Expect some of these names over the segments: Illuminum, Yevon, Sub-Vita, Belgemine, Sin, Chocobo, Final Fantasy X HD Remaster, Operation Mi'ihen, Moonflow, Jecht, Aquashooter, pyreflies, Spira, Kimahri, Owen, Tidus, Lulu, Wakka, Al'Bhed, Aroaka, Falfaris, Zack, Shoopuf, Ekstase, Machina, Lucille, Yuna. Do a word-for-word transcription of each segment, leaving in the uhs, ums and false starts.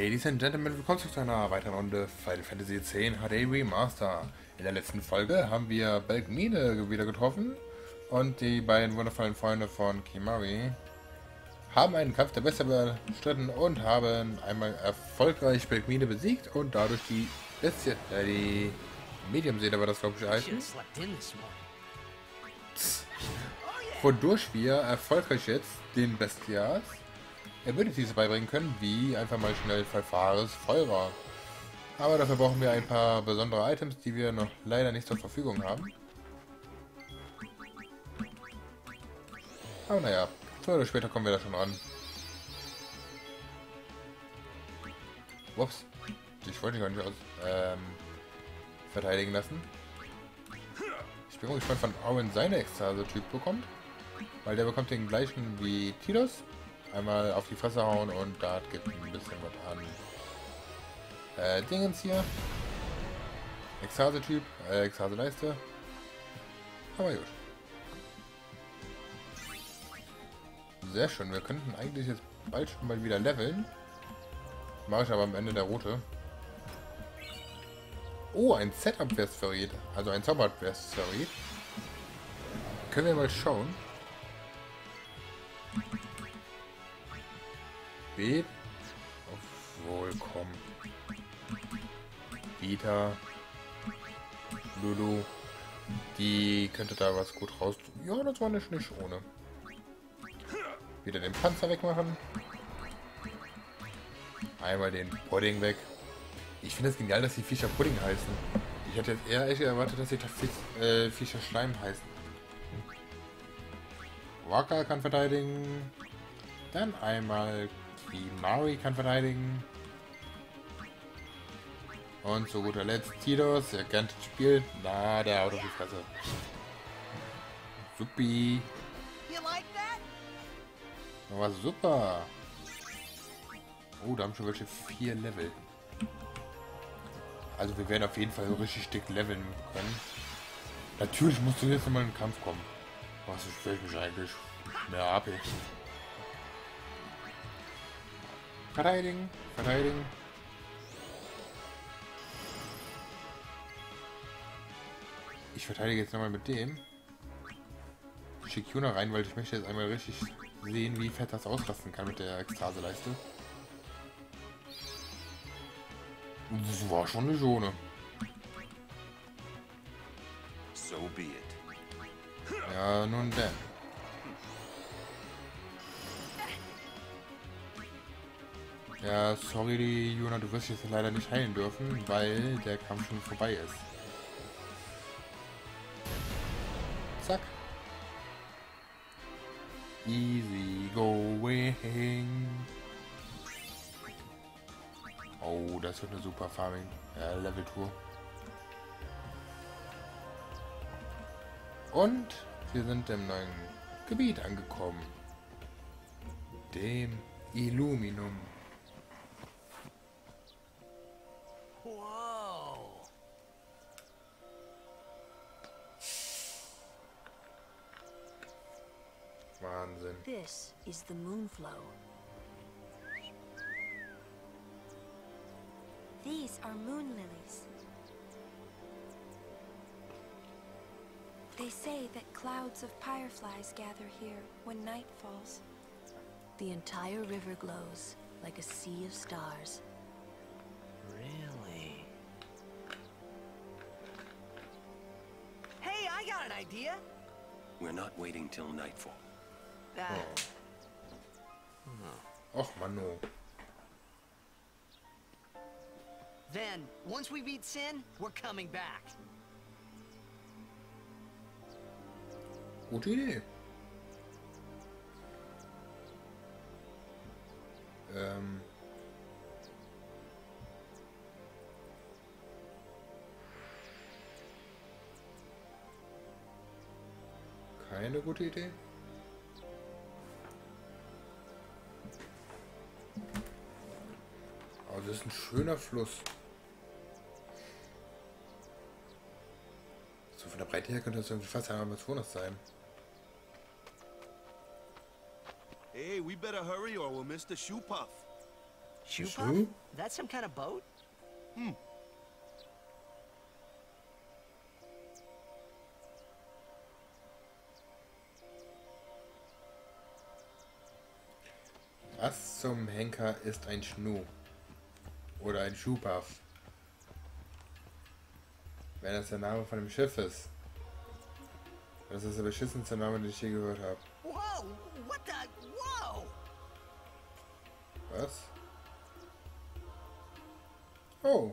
Ladies and Gentlemen, willkommen zu einer weiteren Runde Final Fantasy X H D Remaster. In der letzten Folge haben wir Belgemine wieder getroffen und die beiden wundervollen Freunde von Kimahri haben einen Kampf der Besser bestritten und haben einmal erfolgreich Belgemine besiegt und dadurch die, Bestie, äh, die Medium-Seele aber das glaube ich halten. Wodurch wir erfolgreich jetzt den Bestias Abilities beibringen können, wie einfach mal schnell Falfaris Feuer. Aber dafür brauchen wir ein paar besondere Items, die wir noch leider nicht zur Verfügung haben. Aber naja, früher oder später kommen wir da schon an. Ups, ich wollte gar nicht aus ähm, verteidigen lassen. Ich bin gespannt, wann Owen seine Ekstase-Typ bekommt, weil der bekommt den gleichen wie Tidus. Einmal auf die Fresse hauen und da gibt ein bisschen was an. Äh, Dingens hier. Ekstase-Typ, äh, Ekstase-Leiste. Aber gut. Sehr schön, wir könnten eigentlich jetzt bald schon mal wieder leveln. Mache ich aber am Ende der Route. Oh, ein Setup-Adversary, also ein Zauber-Adversary. Können wir mal schauen. B. Obwohl, komm. Vita. Lulu. Die könnte da was gut raus... Ja, das war nicht, nicht ohne. Wieder den Panzer wegmachen. Einmal den Pudding weg. Ich finde es das genial, dass die Viecher Pudding heißen. Ich hätte jetzt eher echt erwartet, dass die äh, Viecher Schleim heißen. Wakka kann verteidigen. Dann einmal Kimahri kann verteidigen. Und zu guter Letzt Tidus, ihr kennt das Spiel. Na, der haut auf die Fresse. Suppi. Das war super. Oh, da haben schon welche vier Level. Also wir werden auf jeden Fall richtig dick leveln können. Natürlich musst du jetzt nochmal in den Kampf kommen. Was stört mich eigentlich? Mehr A P. Verteidigen, verteidigen. Ich verteidige jetzt nochmal mit dem. Ich schicke Yuna rein, weil ich möchte jetzt einmal richtig sehen, wie fett das auslasten kann mit der Ekstase-Leiste. Das war schon eine Schone. So be it. Ja, nun denn. Ja, sorry, die Yuna, du wirst jetzt leider nicht heilen dürfen, weil der Kampf schon vorbei ist. Zack. Easy going. Oh, das wird eine super Farming ja, Level Tour. Und wir sind im neuen Gebiet angekommen. Dem Illuminum. Wow. Wahnsinn. This is the Moonflow. These are moon lilies. They say that clouds of pyreflies gather here when night falls. The entire river glows like a sea of stars. Really? Hey, I got an idea! We're not waiting till nightfall. That... Oh. Hmm. Och, man, no. Then, once we beat Sin, we're coming back. Gute Idee. Ähm. Keine gute Idee. Oh, das ist ein schöner Fluss. Von der Breite her könnte das irgendwie fast ein Amazonas sein. Hey, we better hurry or we'll miss the Shoopuf. Shoopuf? That's some kind of boat? Hmm. Was zum Henker ist ein Schnu? Oder ein Shoopuf? Wenn das der Name von dem Schiff ist. Das ist der beschissenste Name, den ich je gehört habe. Wow, what the... Wow! Was? Oh!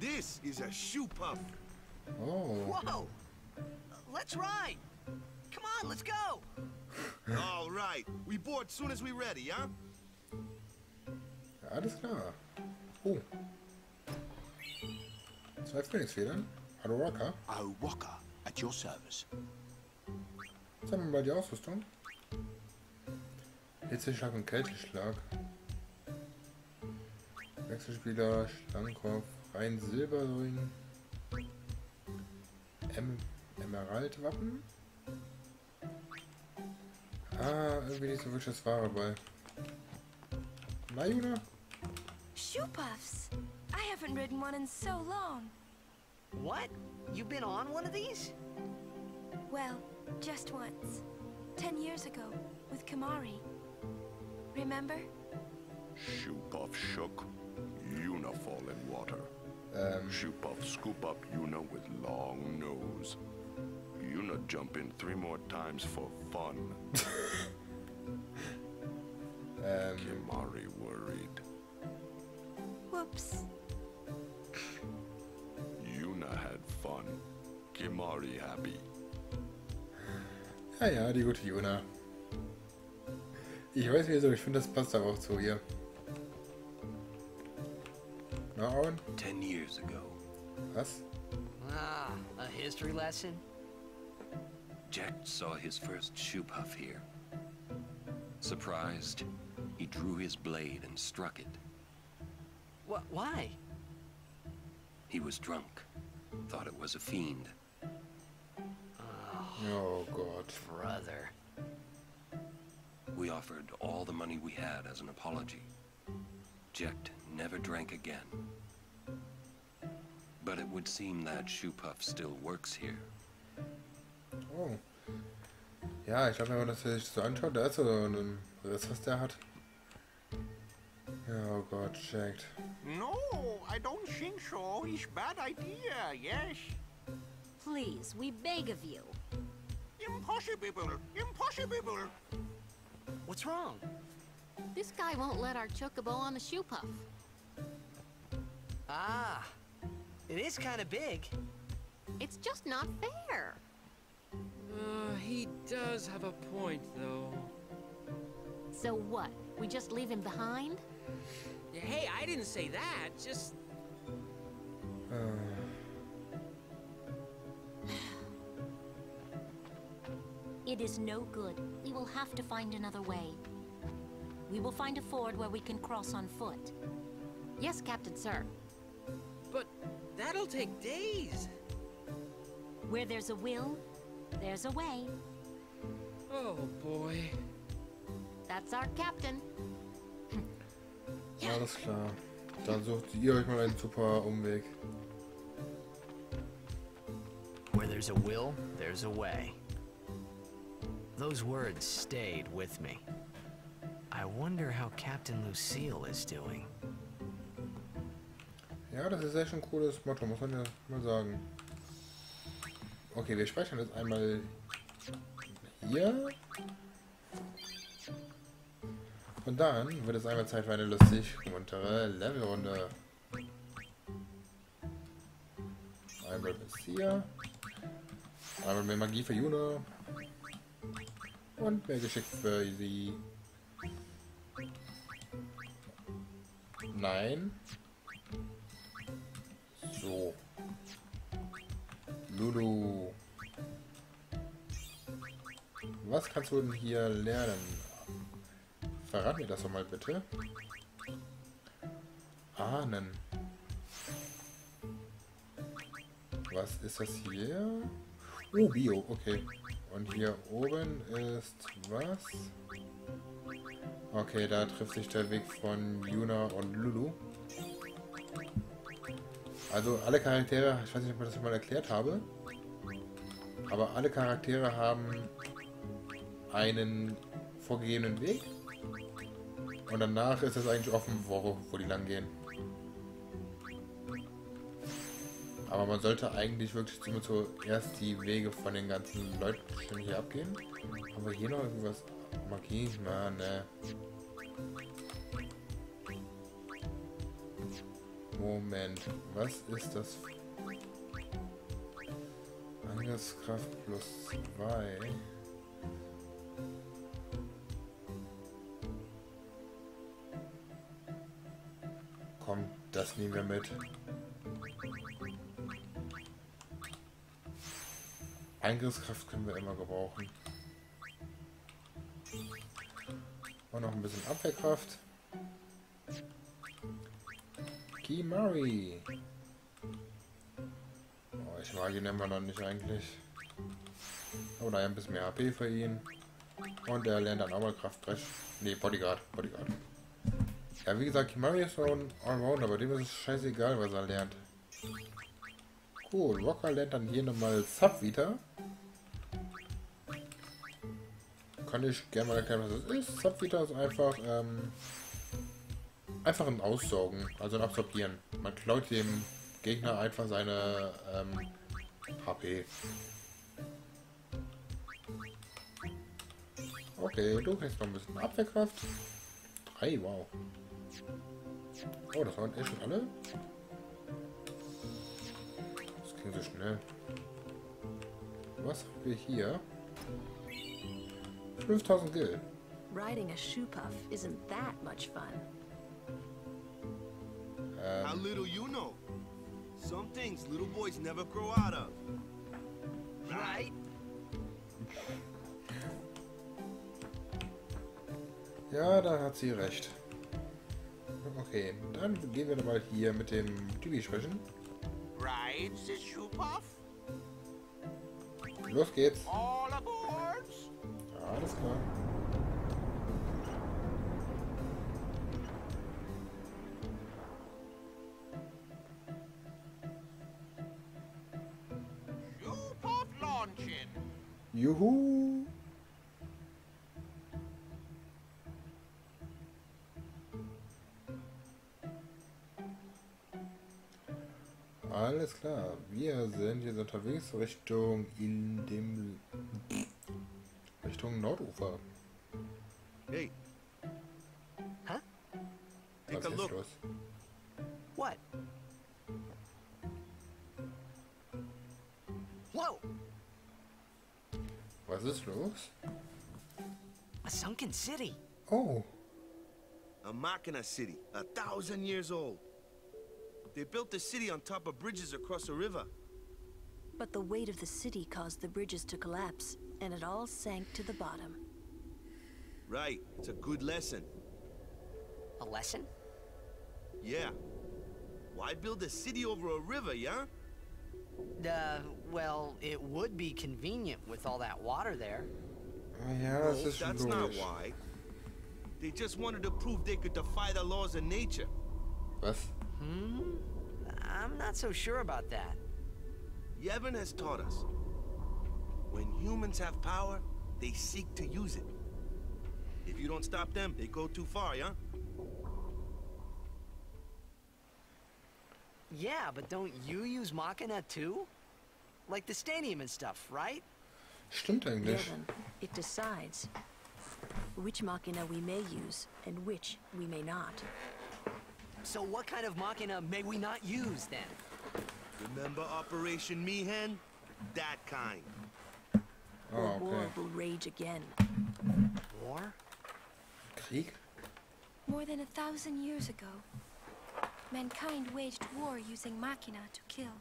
This is a Shoopuf. Oh. Whoa! Let's ride! Come on, let's go! All right, we board soon as we ready, huh? Alles klar. Oh. Zwei Frühlingsfedern. Aroaka. Aroaka, at your service. Was haben wir bei der Ausrüstung? Hitzeschlag und Kälteschlag. Wechselspieler, Schlangenkopf, rein Silberring. Em Emeraldwappen. Ah, irgendwie nicht so wirklich das wahre Ball. Na, Yuna? Shoopufs. I haven't ridden one in so long. What? You've been on one of these? Well, just once. Ten years ago, with Kimahri. Remember? Shoopuf shook. Yuna fall in water. Um. Shoopuf scoop up Yuna with long nose. Yuna jump in three more times for fun. um. Kimahri worried. Whoops. Fun. Kimahri happy. Ja, ja, die gute Yuna. Ich weiß nicht, wieso, ich finde, das passt aber auch zu ihr. Na, Owen? Ten years ago. Was? Ah, a history lesson? Jecht saw his first Shoopuf here. Surprised, he drew his blade and struck it. What? Why? He was drunk. Thought it was a fiend. Oh, oh God, brother. We offered all the money we had as an apology. Jecht never drank again. But it would seem that Shoopuf still works here. Oh. Ja, ich glaube, wenn man das sich so anschaut, da ist so ein... Das, was der hat. Oh God, Jecht. No, I don't think so. It's bad idea, yes? Please, we beg of you. Impossible! Impossible! What's wrong? This guy won't let our chocobo on the Shoopuf. Ah, it is kind of big. It's just not fair. Uh, he does have a point, though. So what? We just leave him behind? Hey, I didn't say that, just... Uh. It is no good. We will have to find another way. We will find a ford where we can cross on foot. Yes, Captain Sir. But that'll take days. Where there's a will, there's a way. Oh, boy. That's our captain. Alles klar. Dann sucht ihr euch mal einen super Umweg. Where there's a will, there's a way. Those words stayed with me. I wonder how Captain Lucille is doing. Ja, das ist echt ein cooles Motto, muss man ja mal sagen. Okay, wir speichern jetzt einmal hier. Und dann wird es einmal Zeit für eine lustig muntere Levelrunde. Einmal bis hier. Einmal mehr Magie für Yuna. Und mehr Geschick für sie. Nein. So. Lulu. Was kannst du denn hier lernen? Verrat mir das doch mal bitte. Ahnen. was ist das hier? Oh, Bio, okay. Und hier oben ist was? Okay, da trifft sich der Weg von Yuna und Lulu. Also alle Charaktere, ich weiß nicht, ob ich das schon mal erklärt habe, aber alle Charaktere haben einen vorgegebenen Weg und danach ist es eigentlich offen, wo, wo die lang gehen. Aber man sollte eigentlich wirklich zuerst die Wege von den ganzen Leuten hier abgehen. Haben wir hier noch irgendwas markiert? Na, ne. Moment, was ist das? Angriffskraft plus zwei. Komm, das nehmen wir mit. Angriffskraft können wir immer gebrauchen. Und noch ein bisschen Abwehrkraft. Kimahri. Oh, ich mag ihn immer noch nicht eigentlich. Aber naja, ein bisschen mehr H P für ihn. Und er lernt dann auch mal Kraftbrech. Ne, Bodyguard, Bodyguard. Ja, wie gesagt, Kimahri ist so ein Allrounder, aber dem ist es scheißegal, was er lernt. Cool, Wakka lernt dann hier nochmal Sub-Vita. Kann ich gerne mal erklären, was das ist. Sub-Vita ist einfach ähm, einfach ein Aussaugen, also ein Absorbieren. Man klaut dem Gegner einfach seine ähm, H P. Okay, du kriegst noch ein bisschen Abwehrkraft. drei, wow. Oh, das waren echt schon alle. Das ging so schnell. Was haben wir hier? fünftausend Gil. Riding a Shoopuf isn't that much fun. Um. How little you know. Some things little boys never grow out of. Right? Ja, da hat sie recht. Okay, dann gehen wir nochmal hier mit dem Typi sprechen. Rides the Shoopuf? Los geht's. All aboard. Alles klar. Shoopuf launching. Juhu. Alles klar. Wir sind jetzt unterwegs Richtung in dem Richtung Nordufer. Hey. Huh? Take a look. What? Whoa. Was ist los? A sunken city. Oh. A Machina city, a thousand years old. They built the city on top of bridges across a river. But the weight of the city caused the bridges to collapse, and it all sank to the bottom. Right. It's a good lesson. A lesson? Yeah. Why build a city over a river, yeah? Uh, well, it would be convenient with all that water there. Uh, yeah, no, that's that's not why. They just wanted to prove they could defy the laws of nature. What? Hmm? I'm not so sure about that. Yevon has taught us. When humans have power, they seek to use it. If you don't stop them, they go too far, yeah? Yeah, but don't you use Machina too? Like the stadium and stuff, right? Stimmt eigentlich. Yevon, it decides which Machina we may use and which we may not. So what kind of Machina may we not use, then? Remember Operation Mi'ihen? That kind. Oh, okay. War will rage again. War? Krieg? More than a thousand years ago, mankind waged war using Machina to kill.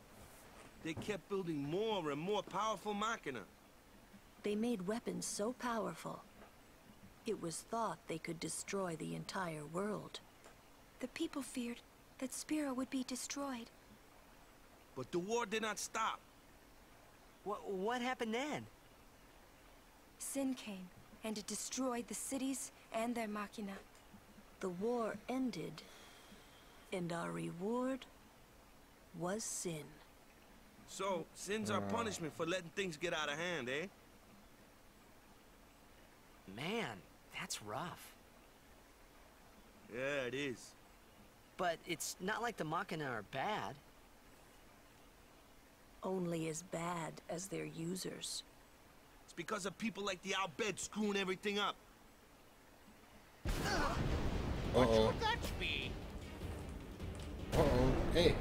They kept building more and more powerful Machina. They made weapons so powerful, it was thought they could destroy the entire world. The people feared that Spira would be destroyed. But the war did not stop. What, what happened then? Sin came, and it destroyed the cities and their machina. The war ended, and our reward was sin. So, sin's our punishment for letting things get out of hand, eh? Man, that's rough. Yeah, it is. But it's not like the Machina are bad. Only as bad as their users. It's because of people like the Al'Bhed screwing everything up. Uh-oh. What should that be? Uh-oh. Hey,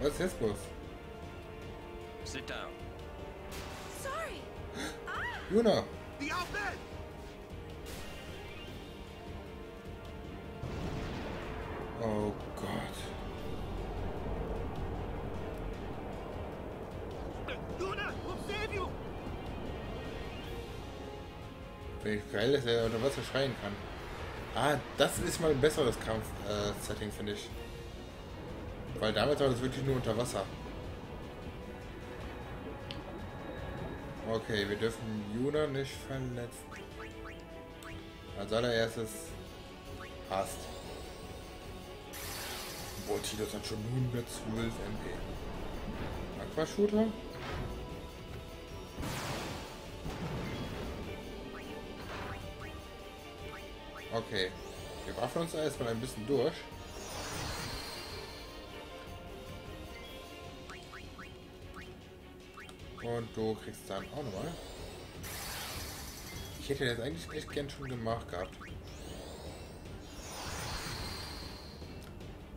what's this supposed to be? Sit down. Sorry. Yuna. The Al'Bhed. Oh God. Yuna, we'll save you. Wie geil, dass er unter Wasser schreien kann. Ah, das ist mal ein besseres Kampf-Setting, äh, finde ich. Weil damals war das wirklich nur unter Wasser. Okay, wir dürfen Yuna nicht verletzen. Als allererstes passt. Boah, Tidus hat schon hundertzwölf M P. Aquashooter? Okay, wir waffen uns erstmal ein bisschen durch. Und du kriegst dann auch nochmal. Ich hätte das eigentlich echt gern schon gemacht gehabt.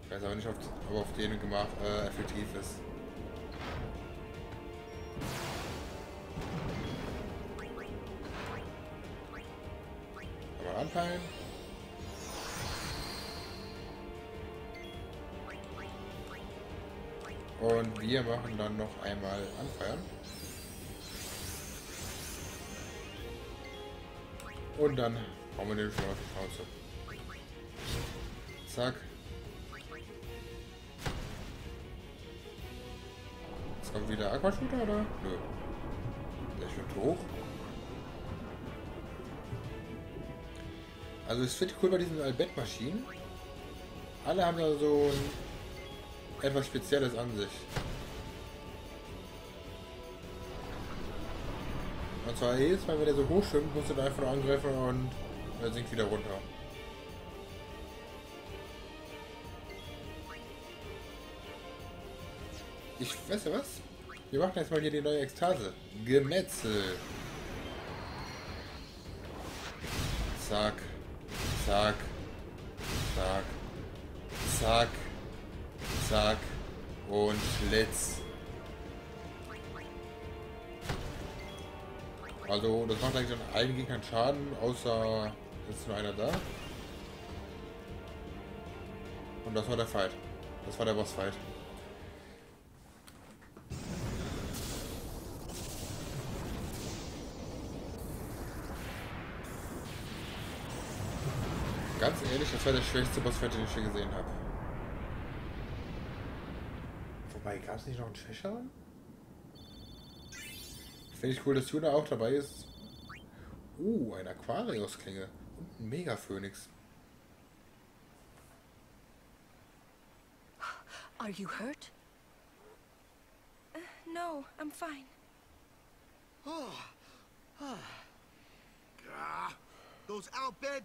Ich weiß aber nicht, ob auf denen gemacht äh, effektiv ist. Aber anpeilen. Und wir machen dann noch einmal anfeuern. Und dann hauen wir den schon auf die Schnauze. Zack. Jetzt kommt wieder Aquashooter, oder? Nö. Der schwimmt hoch. Also es wird cool bei diesen Al'Bhed-Maschinen. Alle haben da so ein etwas Spezielles an sich. Und zwar jedes Mal, wenn er so hoch schwimmt, musst du da einfach nur angreifen und er sinkt wieder runter. Ich weiß ja was? Wir machen jetzt mal hier die neue Ekstase. Gemetzel. Zack. Zack. Zack. Zack. Zack. Und let's. Also, das macht eigentlich an allen Gegnern Schaden, außer ist nur einer da. Und das war der Fight. Das war der Bossfight. Ganz ehrlich, das war der schwächste Bossfight, den ich hier gesehen habe. Wobei, gab es nicht noch einen schwächeren? Finde ich cool, dass Yuna auch dabei ist. Uh, eine Aquarius-Klinge und ein Mega-Phönix. Are you hurt? Uh, no, I'm fine. Oh. Oh. Gah. Those Al'Bhed.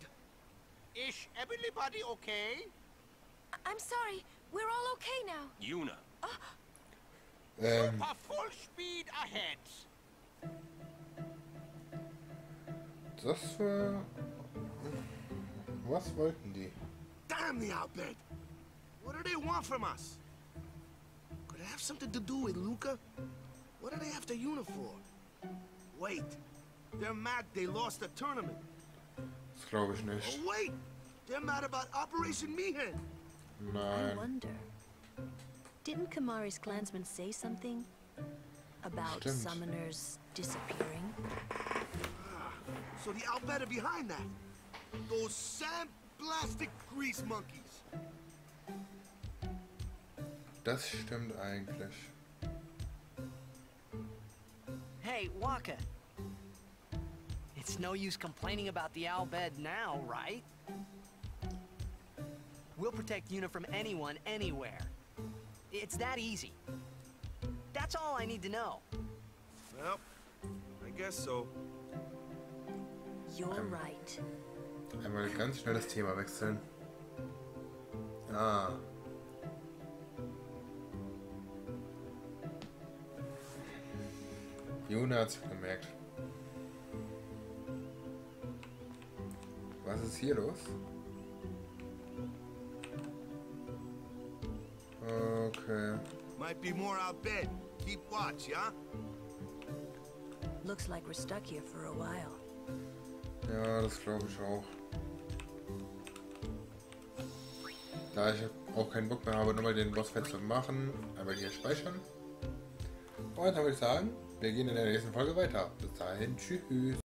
Is everybody okay? I'm sorry. We're all okay now. Yuna. Oh. Ähm. Super full speed ahead. Das war... Was wollten die? Damn the Al'Bhed! What do they want from us? Could it have something to do with Luca? What do they have to uniform? Wait, they're mad they lost the tournament. Das glaube ich nicht. Oh, wait, they're mad about Operation Mi'ihen. Nein. I wonder. Didn't Kimahri's clansmen say something about Stimmt. summoners disappearing? So the Al'Bhed are behind that. Those sandblastic grease monkeys. Das stimmt eigentlich. Hey, Wakka. It's no use complaining about the Al'Bhed now, right? We'll protect Yuna from anyone, anywhere. It's that easy. That's all I need to know. Well, I guess so. You're um, right. Einmal ganz schnell das Thema wechseln. Ah. Yuna hat's gemerkt. Was ist hier los? Okay. Might be more Al'Bhed. Keep watch, yeah? Looks like we're stuck here for a while. Ja, das glaube ich auch. Da ich auch keinen Bock mehr habe, nochmal den Bossfight zu machen, einmal hier speichern. Und dann würde ich sagen, wir gehen in der nächsten Folge weiter. Bis dahin, tschüss.